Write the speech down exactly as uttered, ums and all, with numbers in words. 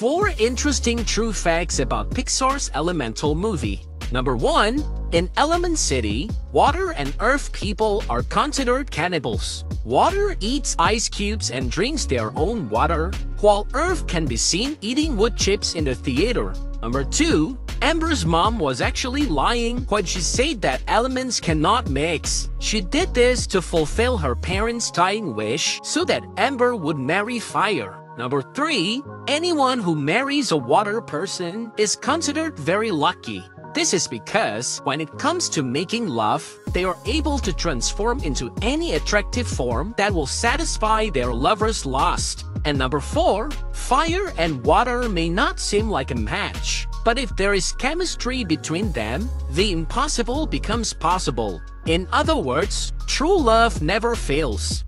Four interesting true facts about Pixar's Elemental movie. Number one. In Element City, water and earth people are considered cannibals. Water eats ice cubes and drinks their own water, while earth can be seen eating wood chips in the theater. Number two. Ember's mom was actually lying when she said that elements cannot mix. She did this to fulfill her parents' dying wish so that Ember would marry fire. Number three. Anyone who marries a water person is considered very lucky. This is because when it comes to making love, they are able to transform into any attractive form that will satisfy their lover's lust. And number four. Fire and water may not seem like a match, but if there is chemistry between them, the impossible becomes possible. In other words, true love never fails.